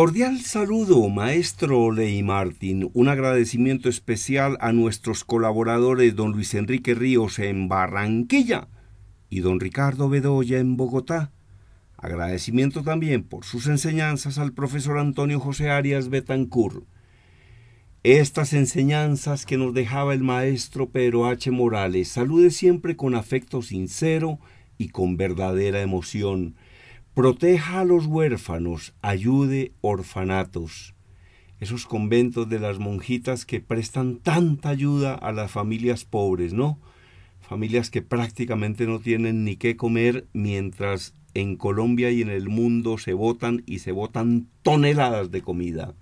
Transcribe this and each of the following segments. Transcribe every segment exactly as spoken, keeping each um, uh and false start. Cordial saludo, maestro Leymartín. Un agradecimiento especial a nuestros colaboradores don Luis Enrique Ríos en Barranquilla y don Ricardo Bedoya en Bogotá. Agradecimiento también por sus enseñanzas al profesor Antonio José Arias Betancur. Estas enseñanzas que nos dejaba el maestro Pedro H. Morales, salude siempre con afecto sincero y con verdadera emoción. Proteja a los huérfanos, ayude orfanatos. Esos conventos de las monjitas que prestan tanta ayuda a las familias pobres, ¿no? Familias que prácticamente no tienen ni qué comer, mientras en Colombia y en el mundo se botan y se botan toneladas de comida.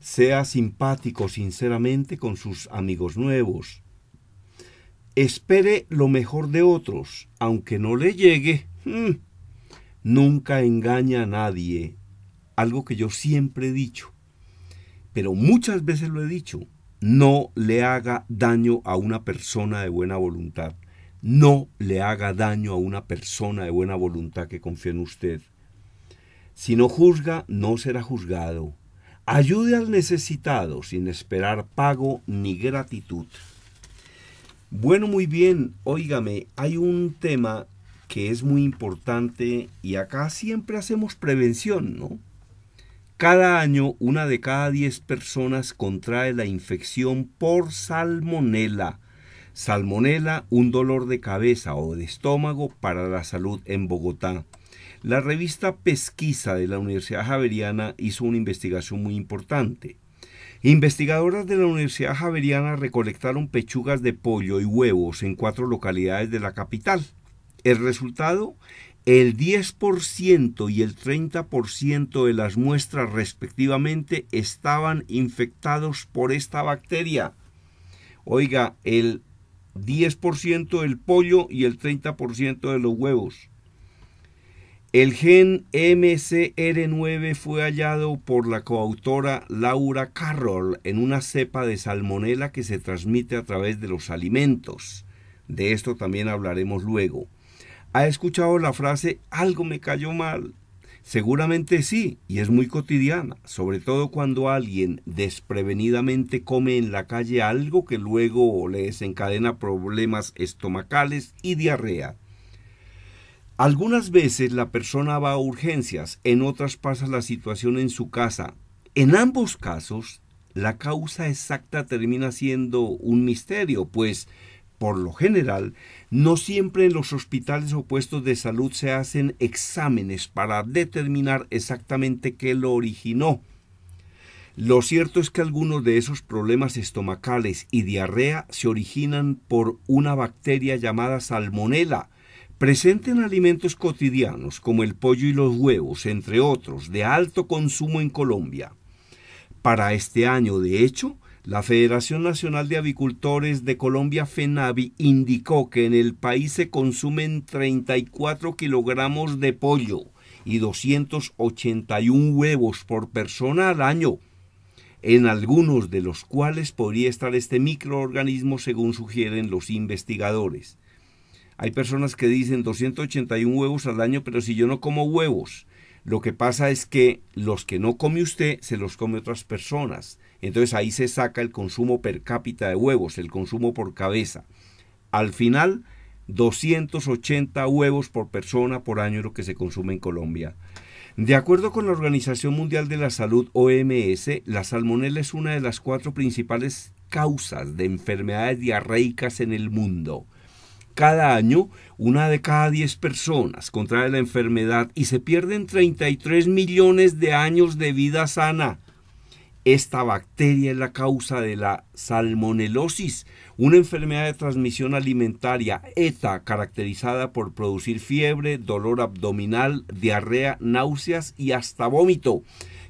Sea simpático sinceramente con sus amigos nuevos. Espere lo mejor de otros, aunque no le llegue. Mmm, Nunca engaña a nadie, algo que yo siempre he dicho, pero muchas veces lo he dicho, no le haga daño a una persona de buena voluntad, no le haga daño a una persona de buena voluntad que confía en usted. Si no juzga, no será juzgado. Ayude al necesitado sin esperar pago ni gratitud. Bueno, muy bien, óigame, hay un tema que es muy importante, y acá siempre hacemos prevención, ¿no? Cada año, una de cada diez personas contrae la infección por salmonela. Salmonela, un dolor de cabeza o de estómago para la salud en Bogotá. La revista Pesquisa de la Universidad Javeriana hizo una investigación muy importante. Investigadoras de la Universidad Javeriana recolectaron pechugas de pollo y huevos en cuatro localidades de la capital. El resultado, el diez por ciento y el treinta por ciento de las muestras respectivamente estaban infectados por esta bacteria. Oiga, el diez por ciento del pollo y el treinta por ciento de los huevos. El gen M C R nueve fue hallado por la coautora Laura Carroll en una cepa de salmonela que se transmite a través de los alimentos. De esto también hablaremos luego. ¿Ha escuchado la frase, algo me cayó mal? Seguramente sí, y es muy cotidiana, sobre todo cuando alguien desprevenidamente come en la calle algo que luego le desencadena problemas estomacales y diarrea. Algunas veces la persona va a urgencias, en otras pasa la situación en su casa. En ambos casos, la causa exacta termina siendo un misterio, pues por lo general, no siempre en los hospitales o puestos de salud se hacen exámenes para determinar exactamente qué lo originó. Lo cierto es que algunos de esos problemas estomacales y diarrea se originan por una bacteria llamada salmonela, presente en alimentos cotidianos como el pollo y los huevos, entre otros, de alto consumo en Colombia. Para este año, de hecho, la Federación Nacional de Avicultores de Colombia, FENAVI, indicó que en el país se consumen treinta y cuatro kilogramos de pollo y doscientos ochenta y un huevos por persona al año, en algunos de los cuales podría estar este microorganismo, según sugieren los investigadores. Hay personas que dicen doscientos ochenta y un huevos al año, pero si yo no como huevos, lo que pasa es que los que no come usted, se los come otras personas. Entonces ahí se saca el consumo per cápita de huevos, el consumo por cabeza. Al final, doscientos ochenta huevos por persona por año es lo que se consume en Colombia. De acuerdo con la Organización Mundial de la Salud, O M S, la salmonela es una de las cuatro principales causas de enfermedades diarreicas en el mundo. Cada año, una de cada diez personas contrae la enfermedad y se pierden treinta y tres millones de años de vida sana. Esta bacteria es la causa de la salmonelosis, una enfermedad de transmisión alimentaria ETA caracterizada por producir fiebre, dolor abdominal, diarrea, náuseas y hasta vómito,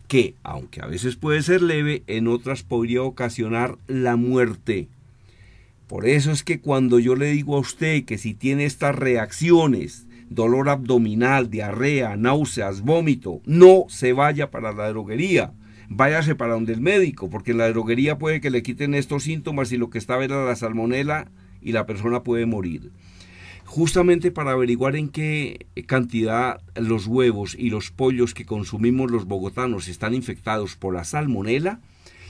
que, aunque a veces puede ser leve, en otras podría ocasionar la muerte. Por eso es que cuando yo le digo a usted que si tiene estas reacciones, dolor abdominal, diarrea, náuseas, vómito, no se vaya para la droguería. Váyase para donde el médico, porque en la droguería puede que le quiten estos síntomas y lo que estaba era la salmonela y la persona puede morir. justamente para averiguar en qué cantidad los huevos y los pollos que consumimos los bogotanos están infectados por la salmonela,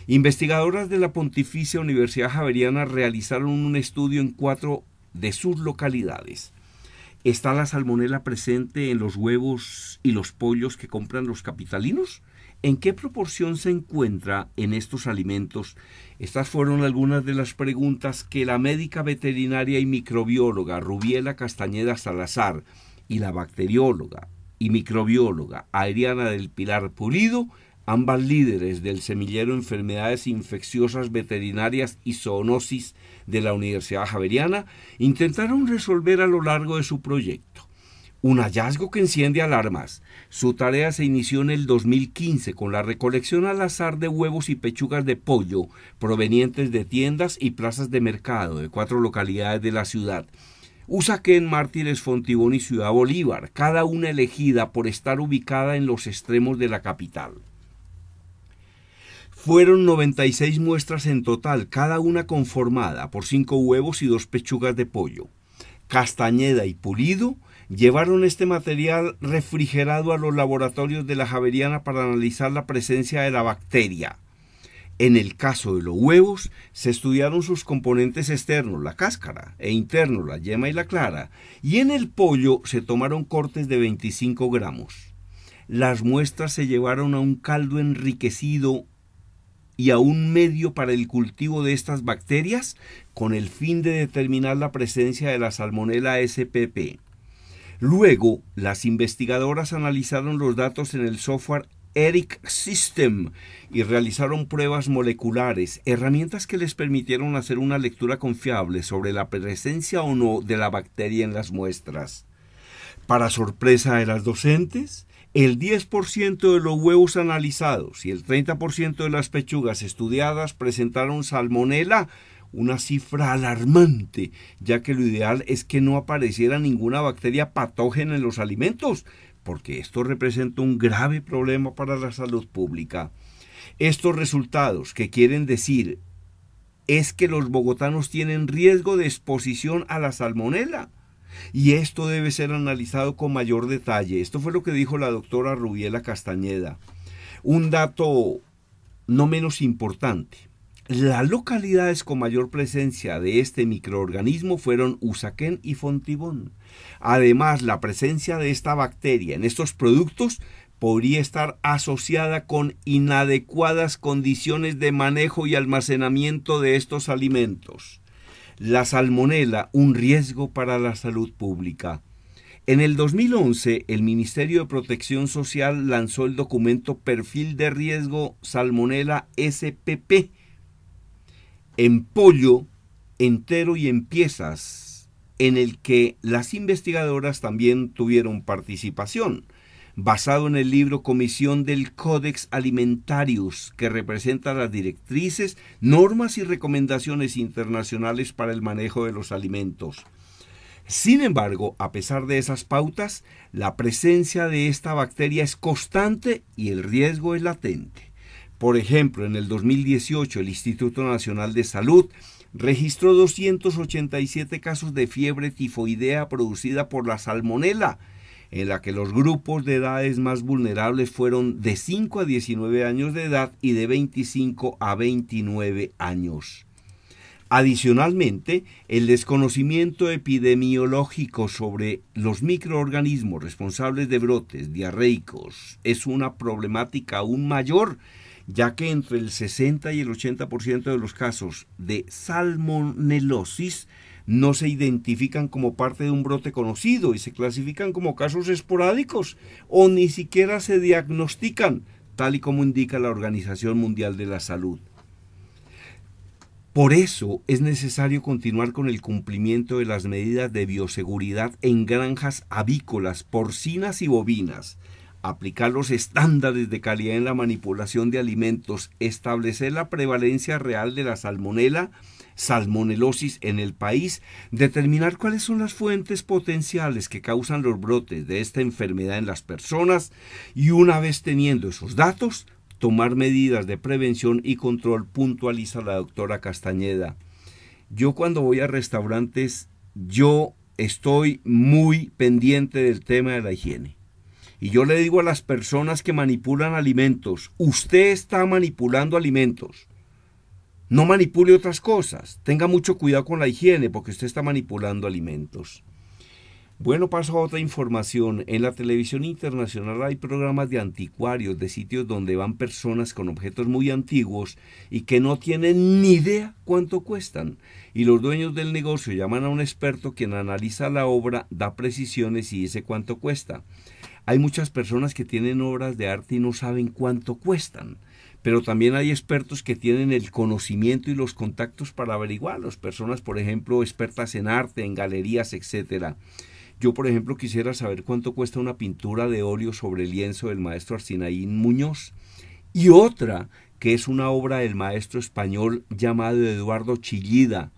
investigadoras de la Pontificia Universidad Javeriana realizaron un estudio en cuatro de sus localidades. ¿Está la salmonela presente en los huevos y los pollos que compran los capitalinos? ¿En qué proporción se encuentra en estos alimentos? Estas fueron algunas de las preguntas que la médica veterinaria y microbióloga Rubiela Castañeda Salazar y la bacterióloga y microbióloga Adriana del Pilar Pulido, ambas líderes del semillero Enfermedades Infecciosas Veterinarias y Zoonosis de la Universidad Javeriana, intentaron resolver a lo largo de su proyecto. Un hallazgo que enciende alarmas. Su tarea se inició en el dos mil quince con la recolección al azar de huevos y pechugas de pollo provenientes de tiendas y plazas de mercado de cuatro localidades de la ciudad: Usaquén, Mártires, Fontibón y Ciudad Bolívar, cada una elegida por estar ubicada en los extremos de la capital. Fueron noventa y seis muestras en total, cada una conformada por cinco huevos y dos pechugas de pollo. Castañeda y Pulido llevaron este material refrigerado a los laboratorios de la Javeriana para analizar la presencia de la bacteria. En el caso de los huevos, se estudiaron sus componentes externos, la cáscara, e internos, la yema y la clara, y en el pollo se tomaron cortes de veinticinco gramos. Las muestras se llevaron a un caldo enriquecido y a un medio para el cultivo de estas bacterias con el fin de determinar la presencia de la salmonela S P P. Luego, las investigadoras analizaron los datos en el software Eric System y realizaron pruebas moleculares, herramientas que les permitieron hacer una lectura confiable sobre la presencia o no de la bacteria en las muestras. Para sorpresa de las docentes, el diez por ciento de los huevos analizados y el treinta por ciento de las pechugas estudiadas presentaron salmonela, una cifra alarmante, ya que lo ideal es que no apareciera ninguna bacteria patógena en los alimentos, porque esto representa un grave problema para la salud pública. Estos resultados, que quieren decir es que los bogotanos tienen riesgo de exposición a la salmonela, y esto debe ser analizado con mayor detalle. Esto fue lo que dijo la doctora Rubiela Castañeda. Un dato no menos importante: las localidades con mayor presencia de este microorganismo fueron Usaquén y Fontibón. Además, la presencia de esta bacteria en estos productos podría estar asociada con inadecuadas condiciones de manejo y almacenamiento de estos alimentos. La salmonela, un riesgo para la salud pública. En el dos mil once, el Ministerio de Protección Social lanzó el documento Perfil de Riesgo Salmonela S P P. En pollo entero y en piezas, en el que las investigadoras también tuvieron participación, basado en el libro Comisión del Codex Alimentarius, que representa las directrices, normas y recomendaciones internacionales para el manejo de los alimentos. Sin embargo, a pesar de esas pautas, la presencia de esta bacteria es constante y el riesgo es latente. Por ejemplo, en el dos mil dieciocho, el Instituto Nacional de Salud registró doscientos ochenta y siete casos de fiebre tifoidea producida por la salmonela, en la que los grupos de edades más vulnerables fueron de cinco a diecinueve años de edad y de veinticinco a veintinueve años. Adicionalmente, el desconocimiento epidemiológico sobre los microorganismos responsables de brotes diarreicos es una problemática aún mayor, ya que entre el sesenta y el ochenta por ciento de los casos de salmonelosis no se identifican como parte de un brote conocido y se clasifican como casos esporádicos o ni siquiera se diagnostican, tal y como indica la Organización Mundial de la Salud. Por eso es necesario continuar con el cumplimiento de las medidas de bioseguridad en granjas avícolas, porcinas y bovinas, aplicar los estándares de calidad en la manipulación de alimentos, establecer la prevalencia real de la salmonela, salmonelosis en el país, determinar cuáles son las fuentes potenciales que causan los brotes de esta enfermedad en las personas y, una vez teniendo esos datos, tomar medidas de prevención y control, puntualiza la doctora Castañeda. Yo cuando voy a restaurantes, yo estoy muy pendiente del tema de la higiene. Y yo le digo a las personas que manipulan alimentos, usted está manipulando alimentos. No manipule otras cosas. Tenga mucho cuidado con la higiene porque usted está manipulando alimentos. Bueno, paso a otra información. En la televisión internacional hay programas de anticuarios, de sitios donde van personas con objetos muy antiguos y que no tienen ni idea cuánto cuestan. Y los dueños del negocio llaman a un experto quien analiza la obra, da precisiones y dice cuánto cuesta. Hay muchas personas que tienen obras de arte y no saben cuánto cuestan. Pero también hay expertos que tienen el conocimiento y los contactos para averiguarlos. Personas, por ejemplo, expertas en arte, en galerías, etcétera. Yo, por ejemplo, quisiera saber cuánto cuesta una pintura de óleo sobre lienzo del maestro Arciniega Muñoz y otra que es una obra del maestro español llamado Eduardo Chillida.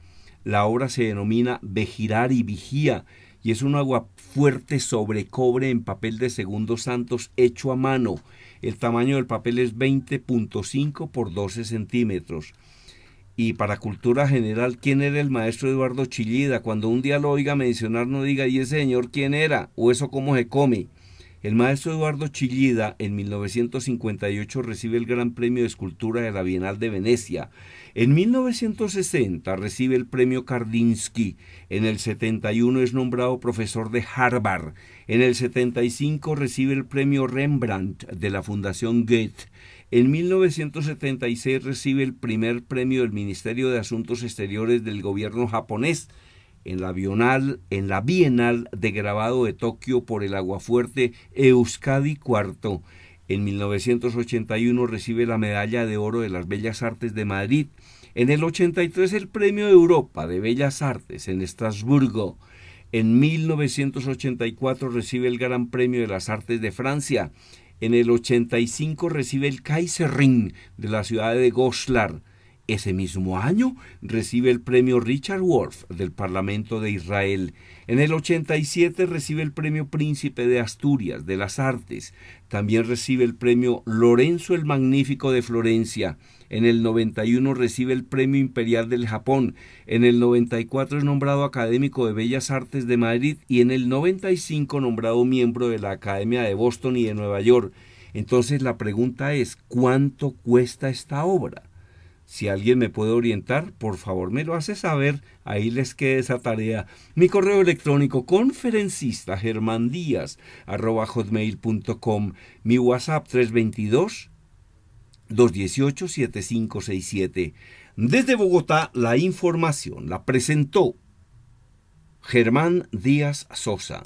La obra se denomina Begirar y Vigía y es un aguafuerte sobre cobre en papel de Segundo Santos hecho a mano. El tamaño del papel es veinte punto cinco por doce centímetros. Y para cultura general, ¿quién era el maestro Eduardo Chillida? Cuando un día lo oiga mencionar, no diga, ¿y ese señor quién era? ¿O eso cómo se come? El maestro Eduardo Chillida, en mil novecientos cincuenta y ocho, recibe el Gran Premio de Escultura de la Bienal de Venecia. En mil novecientos sesenta recibe el Premio Kandinsky. En el setenta y uno es nombrado profesor de Harvard. En el setenta y cinco recibe el Premio Rembrandt de la Fundación Goethe. En mil novecientos setenta y seis recibe el primer premio del Ministerio de Asuntos Exteriores del gobierno japonés en la Bienal, en la Bienal de Grabado de Tokio por el aguafuerte Euskadi cuarto. En mil novecientos ochenta y uno recibe la Medalla de Oro de las Bellas Artes de Madrid. En el ochenta y tres el Premio de Europa de Bellas Artes en Estrasburgo. En mil novecientos ochenta y cuatro recibe el Gran Premio de las Artes de Francia. En el ochenta y cinco recibe el Kaiserring de la ciudad de Goslar. Ese mismo año recibe el premio Richard Wolff del Parlamento de Israel. En el ochenta y siete recibe el premio Príncipe de Asturias de las Artes. También recibe el premio Lorenzo el Magnífico de Florencia. En el noventa y uno recibe el premio Imperial del Japón. En el noventa y cuatro es nombrado académico de Bellas Artes de Madrid y en el noventa y cinco nombrado miembro de la Academia de Boston y de Nueva York. Entonces la pregunta es, ¿cuánto cuesta esta obra? Si alguien me puede orientar, por favor me lo hace saber, ahí les queda esa tarea. Mi correo electrónico conferencista germandias arroba hotmail punto com, mi WhatsApp tres dos dos, dos uno ocho, siete cinco seis siete. Desde Bogotá, la información la presentó Germán Díaz Sosa.